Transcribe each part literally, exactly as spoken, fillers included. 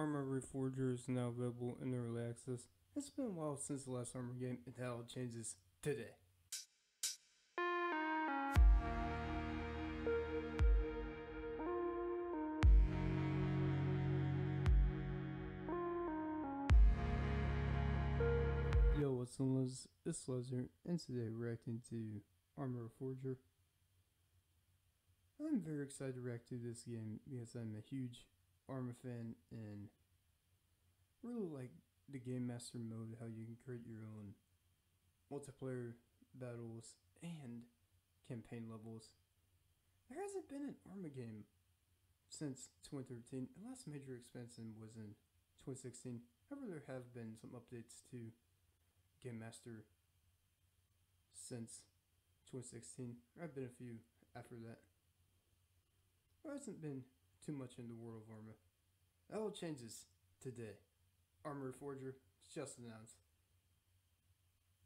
Arma Reforger is now available in early access. It's been a while since the last Arma game, and that all changes today. Yo, what's up, Liz? It's Lizard, and today we're reacting to Arma Reforger. I'm very excited to react to this game because I'm a huge Arma fan and really like the Game Master mode, how you can create your own multiplayer battles and campaign levels. There hasn't been an Arma game since twenty thirteen, and last major expansion was in twenty sixteen. However, there have been some updates to Game Master since twenty sixteen. There have been a few after that. There hasn't been too much in the world of Arma. That all changes today. Arma Reforger is just announced.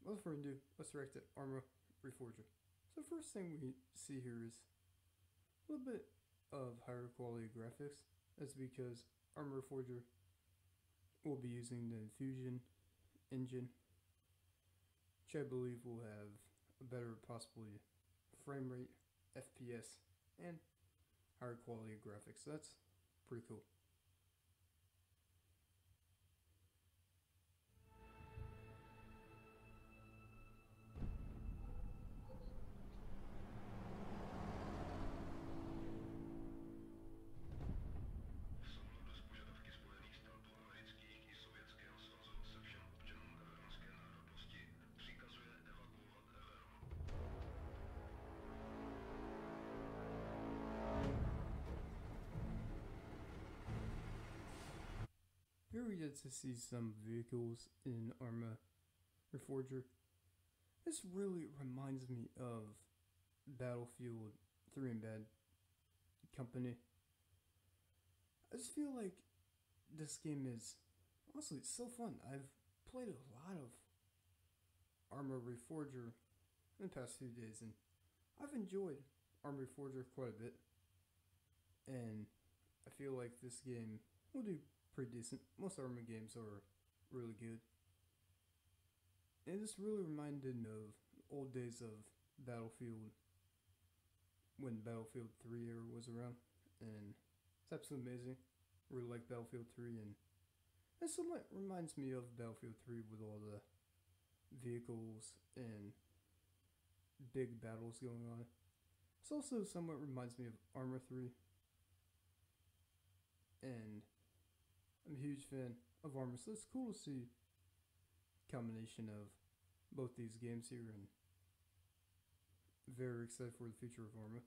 What's for do? Let's react to Arma Reforger. So first thing we see here is a little bit of higher quality graphics. That's because Arma Reforger will be using the Infusion engine, which I believe will have a better possibly frame rate, F P S, and higher quality graphics. So that's pretty cool. Here we get to see some vehicles in Arma Reforger. This really reminds me of Battlefield three and Bad Company. I just feel like this game is, honestly, it's so fun. I've played a lot of Arma Reforger in the past few days, and I've enjoyed Arma Reforger quite a bit. And I feel like this game will do pretty decent. Most Arma games are really good. And this really reminded me of old days of Battlefield, when Battlefield three era was around, and it's absolutely amazing. I really like Battlefield three, and it somewhat reminds me of Battlefield three with all the vehicles and big battles going on. It also somewhat reminds me of Arma three, and I'm a huge fan of Arma, so it's cool to see a combination of both these games here, and very excited for the future of Arma.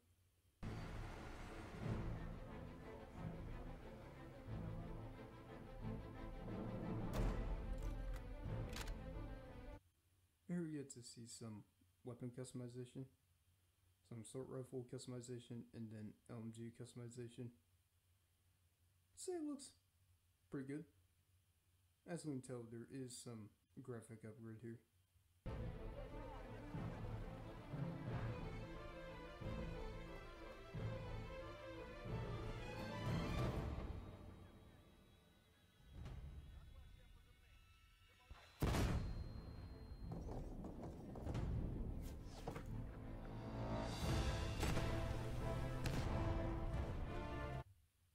Here we get to see some weapon customization, some assault rifle customization, and then L M G customization. I'd say it looks pretty good. As we can tell, there is some graphic upgrade here.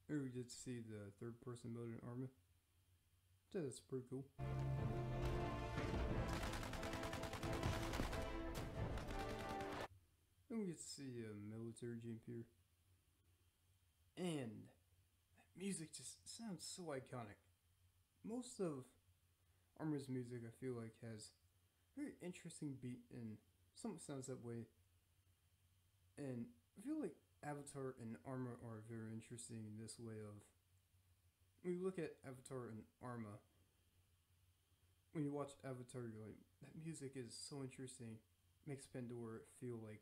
Here we did see the third person mode in Arma. So that's pretty cool. Then we get to see a military G M P here. And that music just sounds so iconic. Most of Arma's music, I feel like, has a very interesting beat and something sounds that way. And I feel like Avatar and Arma are very interesting in this way of, when you look at Avatar and Arma, when you watch Avatar, you're like, that music is so interesting. It makes Pandora feel like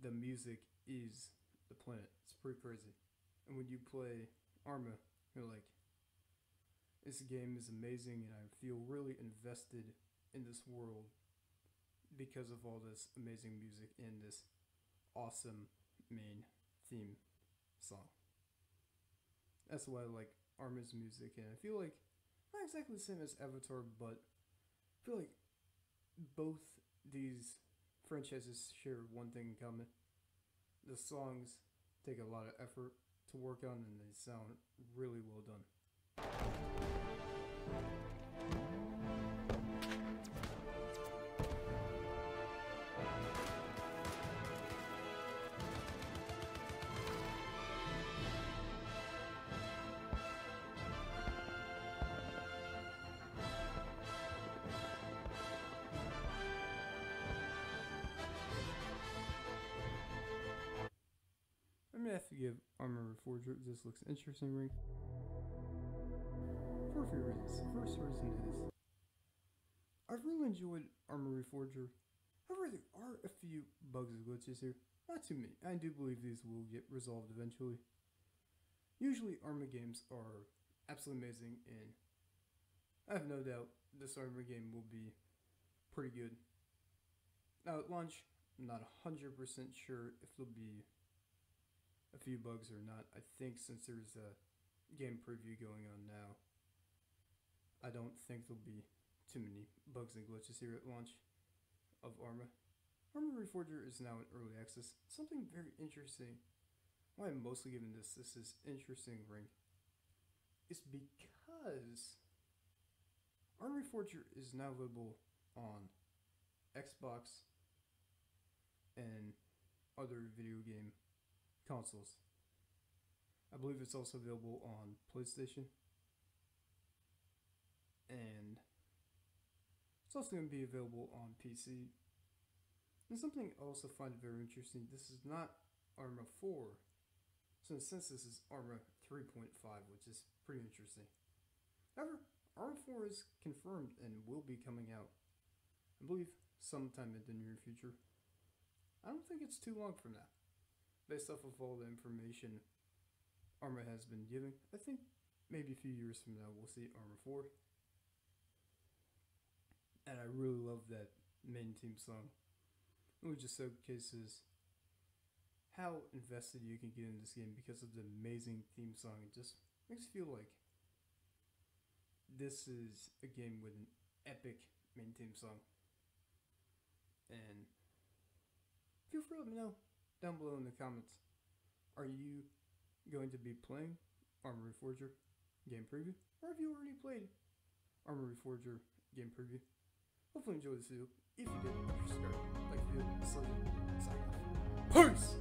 the music is the planet. It's pretty crazy. And when you play Arma, you're like, this game is amazing and I feel really invested in this world because of all this amazing music and this awesome main theme song. That's why I like Arma's music, and I feel like not exactly the same as Avatar, but I feel like both these franchises share one thing in common. The songs take a lot of effort to work on, and they sound really well done. I'm gonna have to give Arma Reforger, this looks interesting ring. For a few reasons. The first reason is, I've really enjoyed Arma Reforger. However, there are a few bugs and glitches here. Not too many. I do believe these will get resolved eventually. Usually Arma games are absolutely amazing, and I have no doubt this Arma game will be pretty good. Now at launch, I'm not one hundred percent sure if there'll be a few bugs or not. I think since there's a game preview going on now, I don't think there'll be too many bugs and glitches here at launch of Arma. Arma Reforger is now in early access. Something very interesting, why I'm mostly giving this this is interesting ring, is because Arma Reforger is now available on Xbox and other video game consoles. I believe it's also available on PlayStation, and it's also going to be available on P C. And something I also find very interesting, this is not Arma four, so since this is Arma three point five, which is pretty interesting. However, Arma four is confirmed and will be coming out, I believe, sometime in the near future. I don't think it's too long from now. Based off of all the information Arma has been giving, I think maybe a few years from now we'll see Arma four. And I really love that main theme song. It really just showcases how invested you can get in this game because of the amazing theme song. It just makes you feel like this is a game with an epic main theme song. And feel free to let me know down below in the comments, are you going to be playing Arma Reforger game preview, or have you already played Arma Reforger game preview? Hopefully you enjoyed this video. If you did, subscribe, like the video, slide, sign off. Peace!